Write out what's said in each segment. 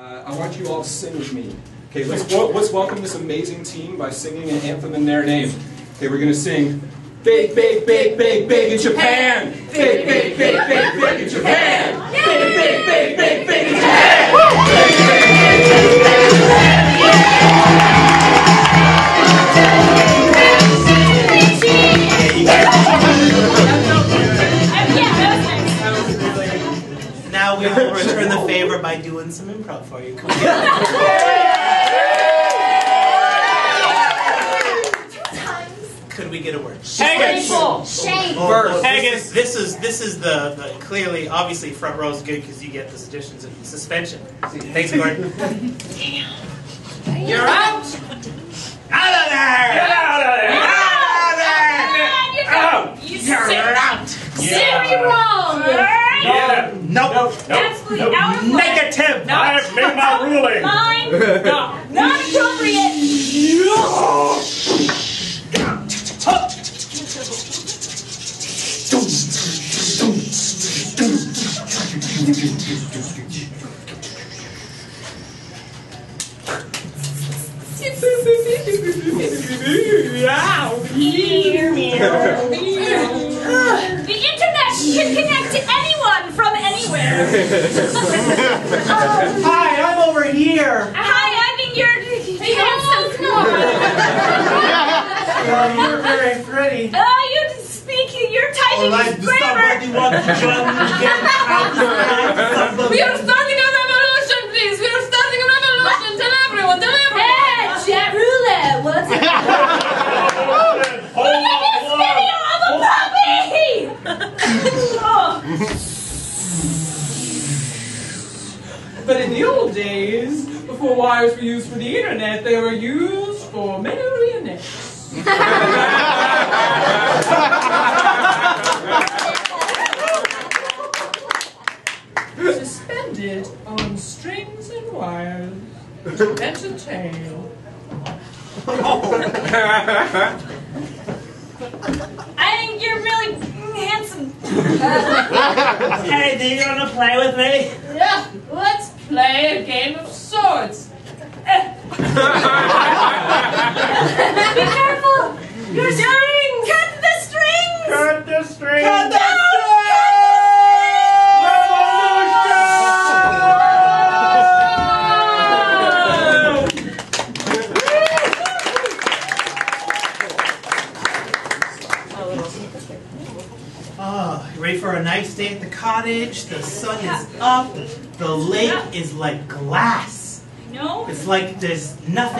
I want you all to sing with me. Okay, let's welcome this amazing team by singing an anthem in their name. Okay, we're gonna sing Big, Big, Big, Big, Big in Japan! Big, Big, Big, Big, Big in Japan! Big, Big, Big, Big, Big in Japan! Big, Big, Big, Big, Big in Japan! Now we will return the favor by doing some improv for you. Come on. Could we get a word? Shameful. Shameful. Haggis. This is the clearly, obviously, front row is good because you get the suggestions and suspension. Thanks, Gordon. Damn. You're out. Out of there. Get out of there. Out of there. You're out. Seriously wrong. Nope. Absolutely out of line. Negative. I have made my ruling. Mine. No. Not appropriate. The internet can connect to anyone from anywhere. Hi, I'm over here. Hi, I'm in your... You're very pretty. Oh, you speak, you're typing grammar. We are starting a revolution, please. We are starting a revolution. Tell everyone, tell everyone. Hey, chat roulette, what's it? Look at this video of a puppy! Oh. But in the old days, before wires were used for the internet, they were used for marionettes. Suspended on strings and wires to entertain. I think you're really handsome. Hey, do you want to play with me? Yeah, let's play a game of swords. Be careful! You're doing! Cut the strings! Cut the strings! Cut the strings! Oh, ready for a nice day at the cottage? The sun is up. The lake is like glass. No? It's like there's no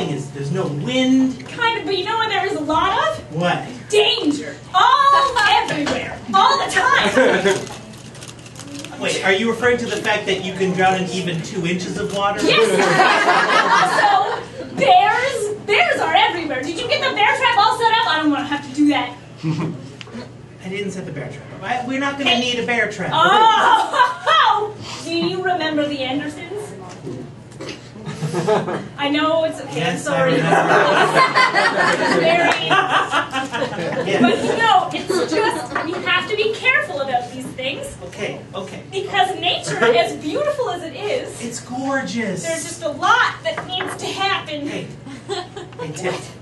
wind. Kind of, but you know what there is a lot of? What? Danger. All everywhere. All the time. Wait, are you referring to the fact that you can drown in even 2 inches of water? Yes! Also, bears are everywhere. Did you get the bear trap all set up? I don't want to have to do that. I didn't set the bear trap up. We're not going to need a bear trap. Oh! Do you remember the Andersons? I know it's okay, yes, sorry. But no, it's just we have to be careful about these things. Okay. Because nature, as beautiful as it is, it's gorgeous. There's just a lot that needs to happen. Hey Tiff.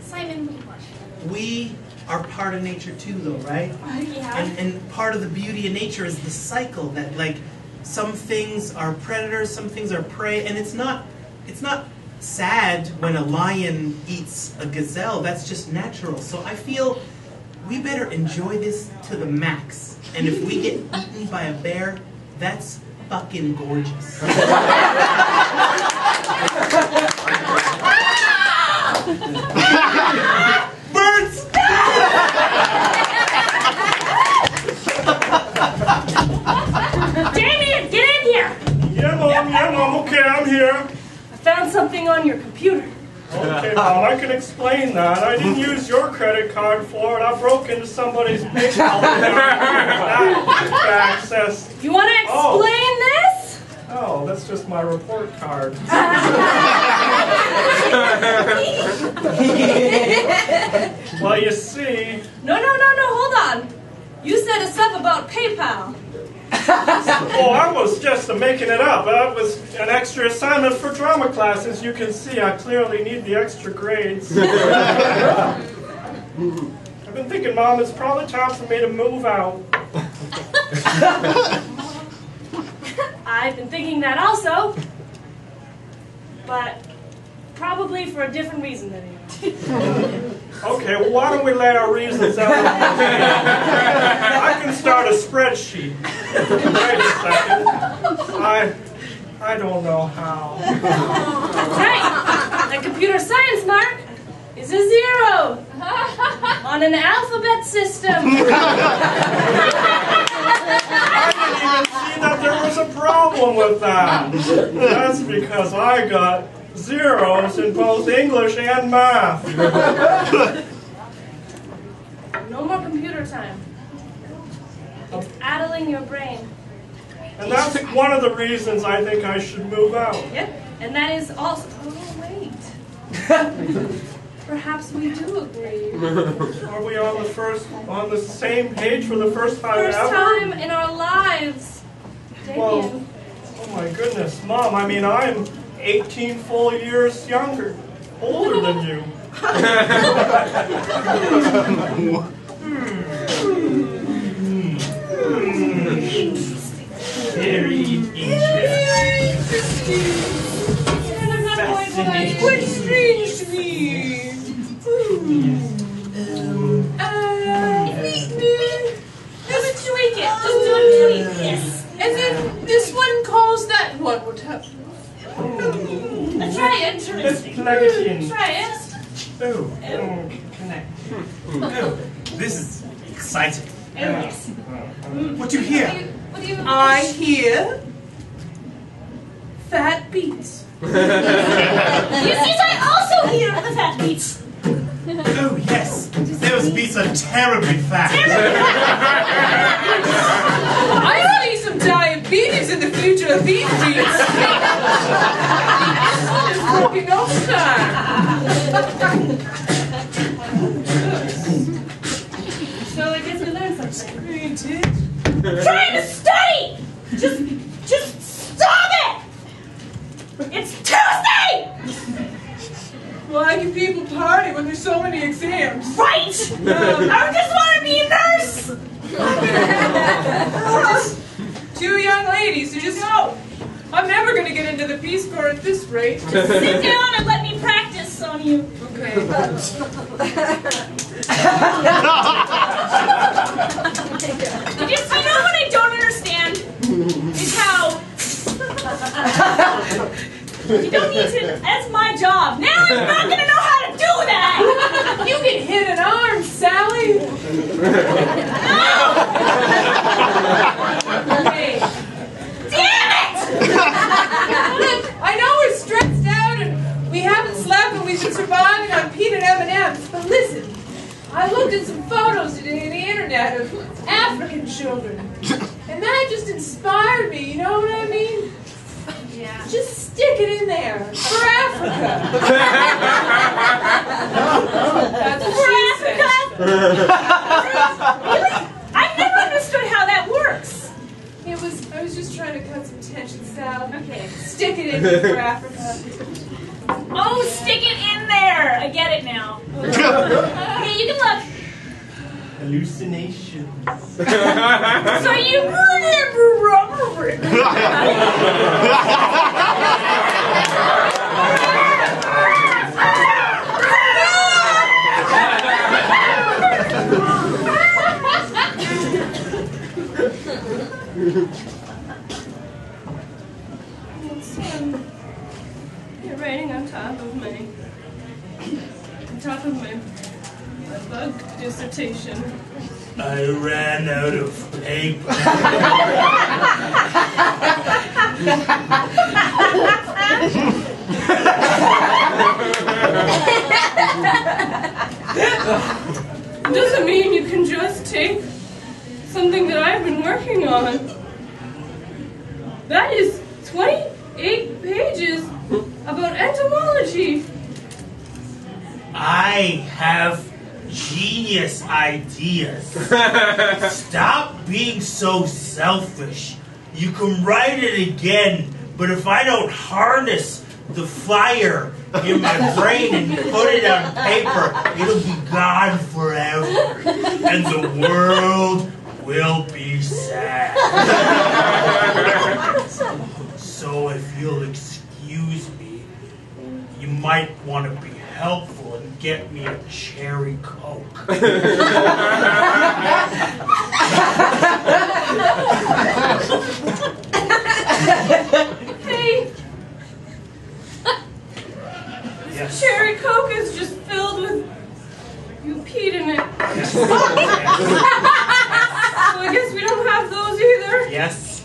Simon, we are part of nature too, though, right? Yeah. And part of the beauty of nature is the cycle that, like, some things are predators, some things are prey, and it's not sad when a lion eats a gazelle. That's just natural. So I feel we better enjoy this to the max. And if we get eaten by a bear, that's fucking gorgeous. Birds! Yeah, Mom, okay, I'm here. I found something on your computer. Okay, Mom, I can explain that. I didn't use your credit card for it. I broke into somebody's PayPal access. You want to explain this? Oh, that's just my report card. Well, you see... No, hold on. You said a sub about PayPal. Well, I was just making it up. It was an extra assignment for drama class. As you can see, I clearly need the extra grades. I've been thinking, Mom, it's probably time for me to move out. I've been thinking that also, but probably for a different reason than you. Okay, well, why don't we lay our reasons out? I can start a spreadsheet. Wait a second. I don't know how. That's right. The computer science mark is a 0 on an alphabet system. I didn't even see that there was a problem with that. That's because I got zeros in both English and math. No more computer time. It's addling your brain. And that's one of the reasons I think I should move out. Yep, and that is also... Oh, wait. Perhaps we do agree. Are we on the same page for the first time ever? First time in our lives, Damien. Well, oh my goodness, Mom, I mean, I'm 18 full years older than you. Very interesting. And I'm not going to quite strange to me. Let's tweak it. Just do a tweak. Yes. And then this one calls that one. What happened? Try it. Let's plug it in. Try it. Oh, connect. Oh, this is exciting. Oh, yes. What do you hear? I hear fat beats. You see, I also hear the fat beats. Oh, yes. Those beats are terribly fat. Terribly fat. I see some diabetes in the future of these beats. Walking off, sir. So I guess we learned something. We did. Trying to study. Just stop it. It's Tuesday. Why do people party when there's so many exams? Right. I just want to be a nurse. Two young ladies who just go. I'm never going to get into the Peace Corps at this rate. Just sit down and let me practice on you. Okay. You know what I don't understand is how... You don't need to... That's my job. Now I'm not going to know how to do that. You get hit in arms, Sally. No! Okay. Look, I know we're stressed out and we haven't slept and we've been surviving on peanut M&Ms, but listen, I looked at some photos today on the internet of African children, and that just inspired me, you know what I mean? Yeah. Just stick it in there, for Africa. That's what she said. Really? I've never understood how that works. I was just trying to cut some tensions out. Okay. Stick it in for Africa. Oh, stick it in there! I get it now. Okay, you can look. Hallucinations. So you remember rubber it. You're writing on top of my bug dissertation. I ran out of paper. Doesn't mean you can just take something that I've been working on. That is 28 pages about entomology. I have genius ideas. Stop being so selfish. You can write it again, but if I don't harness the fire in my brain and put it on paper, it'll be gone forever. And the world will be sad. So if you'll excuse me, you might want to be helpful and get me a cherry Coke. Hey. Yes. Cherry Coke is just filled with... you peed in it. Yes. So I guess we don't have those either. Yes.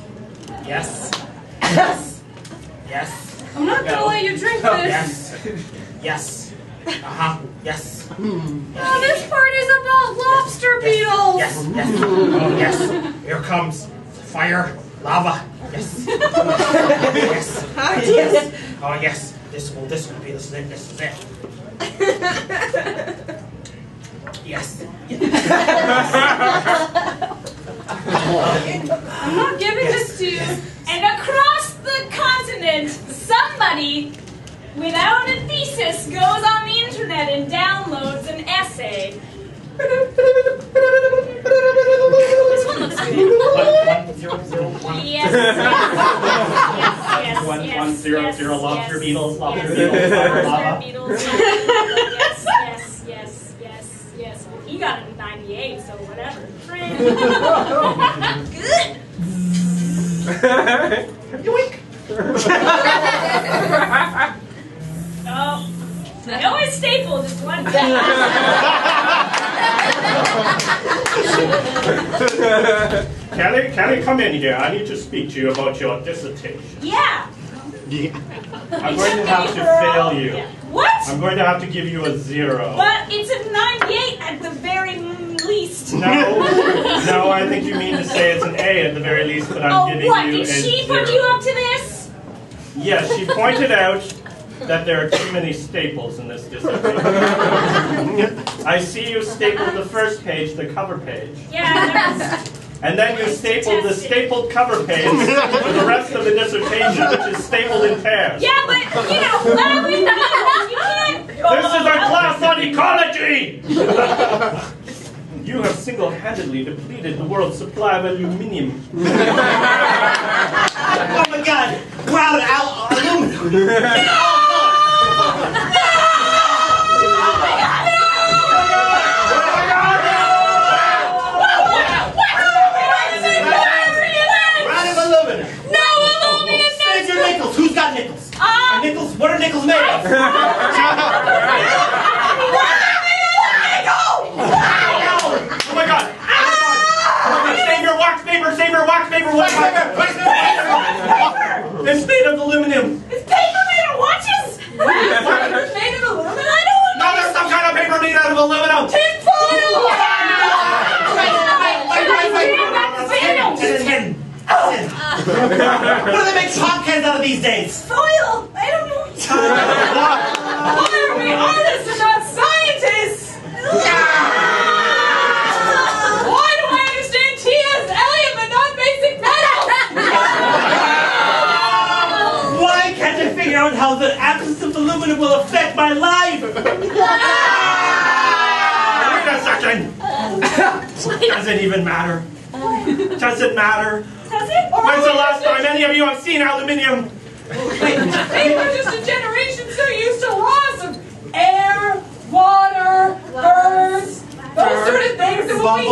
Yes. Yes. Yes. I'm not going to let you drink this. Yes. Yes. Uh-huh. Yes. Oh, this part is about lobster beetles. Yes. Yes. Yes. Oh, yes. Here comes fire, lava. Yes. Yes. Yes. Oh yes. This will be the slip. This is it. Yes. I'm not giving this to you. And across the continent, somebody without a thesis goes on the internet and downloads an essay. This one looks good. 1 0 0 1. Yes. Yes. 1 1 0 0 lobster beetles. Lobster beetles. Lobster beetles. Yes. Yes. Yes. Yes. Yes. Well, he got it in 98, so whatever. Good. Yoink. Oh, I always stapled just one thing. Kelly, come in here. I need to speak to you about your dissertation. Yeah. Yeah. I'm going to have to fail you. Yeah. What? I'm going to have to give you a 0. But it's a 98 at the very least. No, I think you mean to say it's an A at the very least, but I'm giving you a 0. Oh, what? Did she put you up to this? Yes, she pointed out that there are too many staples in this dissertation. I see you stapled the first page, the cover page. Yeah. And then you stapled the stapled cover page for the rest of the dissertation, which is stapled in pairs. Yeah, but, you know, I always thought you can't... This is our class on ecology! You have single-handedly depleted the world's supply of aluminum. Oh my god! Proud out aluminum! No! Nickels, what are nickels made of? Oh my god! Save your wax paper! Wax paper! It's made of aluminum! Is paper made of watches? Wax paper made of aluminum? I don't know! No, there's some kind of paper made out of aluminum! Tin foil! Wait, what do they make top cans out of these days? Foil! Why are we artists and not scientists? Why do I understand T.S. Eliot but not basic metal? Why can't I figure out how the absence of aluminum will affect my life? Wait a second! Does it even matter? Does it matter? Does it? When's the last time any of you have seen aluminium? People are just a generation so used to loss of air, water, birds, those sort of things that when we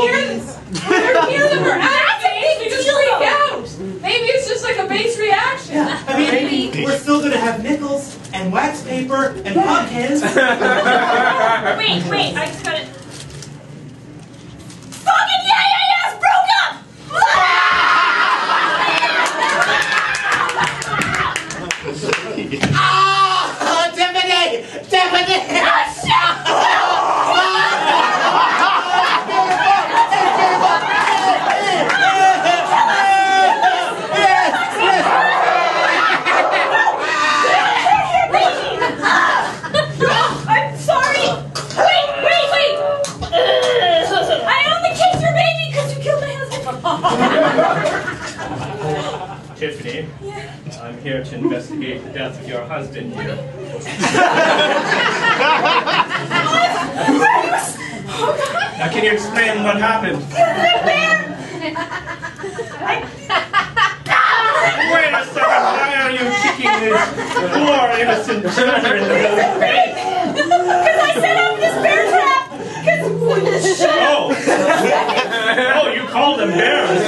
hear them we're out of date, we just freak out. Maybe it's just like a base reaction. Yeah. I mean, maybe we're still going to have nickels and wax paper and pop cans. Wait, I just got it. Fucking yeah, broke up! Oh, Tiffany! Oh, shit! I'm sorry. Wait! here to investigate the death of your husband here. Now, can you explain what happened? Wait a second, why are you kicking these poor innocent children? Because I set up this bear trap! Oh, you call them bears.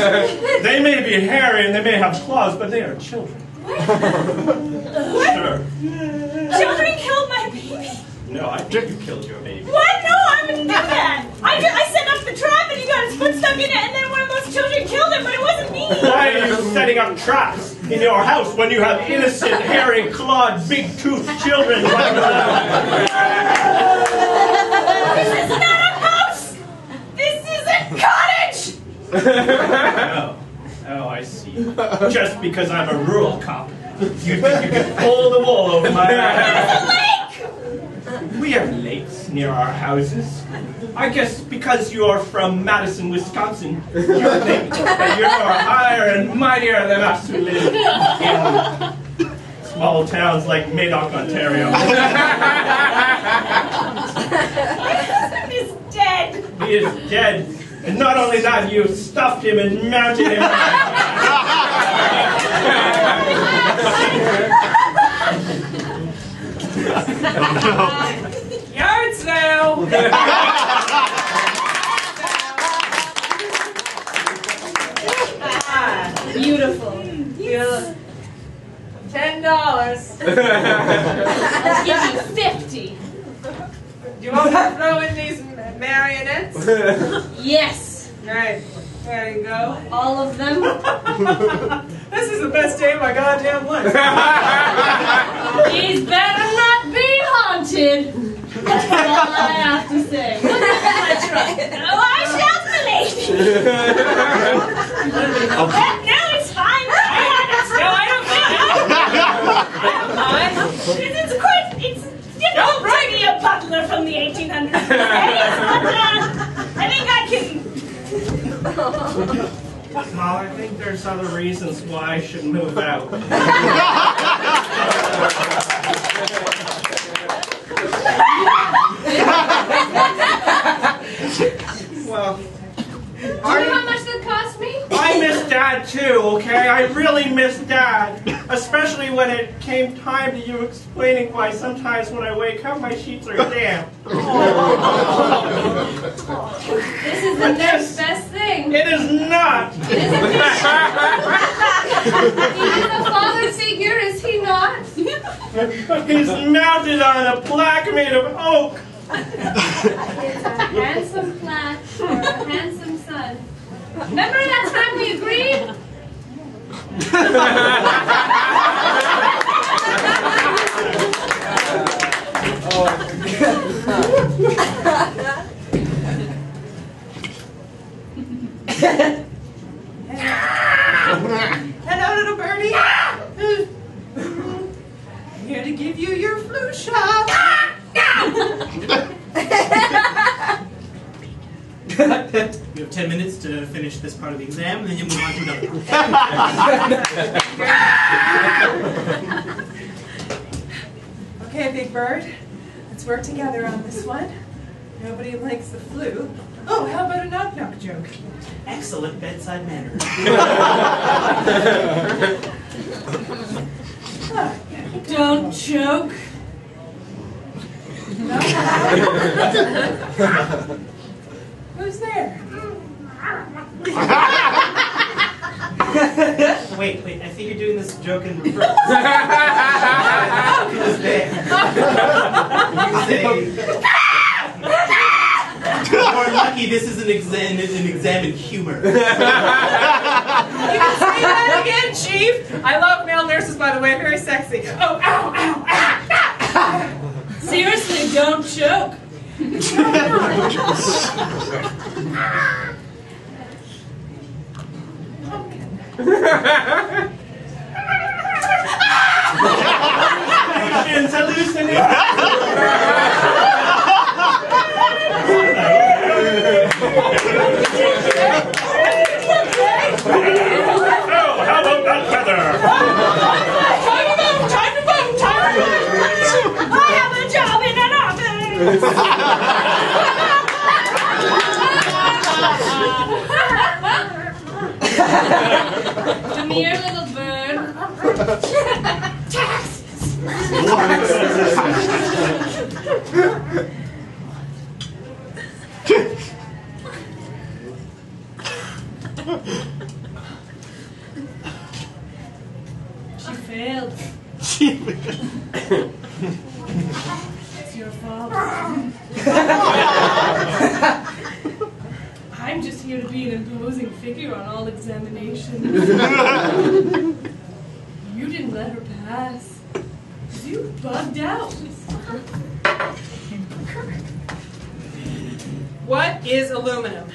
They may be hairy and they may have claws, but they are children. What? What? Sure. Children killed my baby? No, I think you killed your baby. What? No, I wouldn't do that. I set up the trap and he got his foot stuck in it, and then one of those children killed him, but it wasn't me. Why are you setting up traps in your house when you have innocent, hairy, clawed, big-toothed children? This is not a house! This is a cottage! Oh, I see. Just because I'm a rural cop, you think you can pull the wool over my eyes. There's a lake! We have lakes near our houses. I guess because you're from Madison, Wisconsin, you think that you're higher and mightier than us who live in small towns like Madoc, Ontario. He is dead, and not only that, you stuffed him and mounted him. Yard sale! Beautiful. Yes. $10. I'll give you 50. Do you want to throw in these marionettes? Yes. Alright, there you go. All of them? This is the best day of my goddamn life. These better not be haunted. That's all I have to say. Oh, I shall believe. No, it's fine. No, I don't mind. I don't mind. Don't bring me a butler from the 1800s. I think I can. Well, I think there's other reasons why I should move out. Well, do you know how much that cost me? I miss Dad too, okay? I really miss Dad. Especially when it came time to you explaining why sometimes when I wake up my sheets are damp. This is the next best thing. It is not. It is a fish. He is a father figure, is he not? He's mounted on a plaque made of oak. It's a handsome plaque for a handsome son. Remember that time we agreed? Hello, little birdie. I'm here to give you your flu shot. You have 10 minutes to finish this part of the exam, and then you move on to another one. Okay, Big Bird, let's work together on this one. Nobody likes the flu. Oh, how about a knock-knock joke? Excellent bedside manner. Don't choke. Who's there? Wait, I think you're doing this joke in reverse. Who's there? We're lucky this is an examined humor. You say that again, Chief? I love male nurses, by the way, very sexy. Oh, ow, ow, ah, ah. Seriously, don't choke. Pumpkin. Patients hallucinating. Oh, how about that feather? The mere little bird. Taxes! What? She failed. It's your fault. I'm just here to be an imposing figure on all examinations. You didn't let her pass. You bugged out. What is aluminum?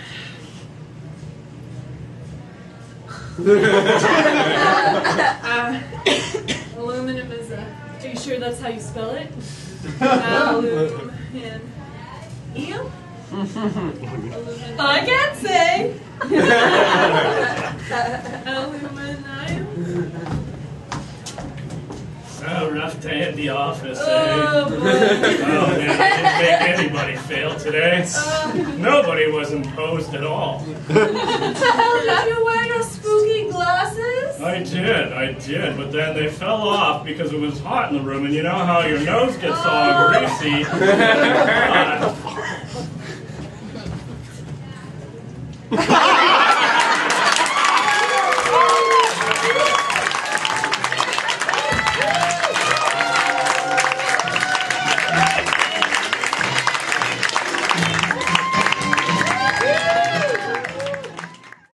Aluminum is a... Are you sure that's how you spell it? Aluminum. Eel? I can't say! Aluminum. Oh, rough day at the office, eh? Boy. Oh, man, I didn't make anybody fail today. Nobody was imposed at all. Did you wear your spooky glasses? I did, but then they fell off because it was hot in the room, and you know how your nose gets all greasy.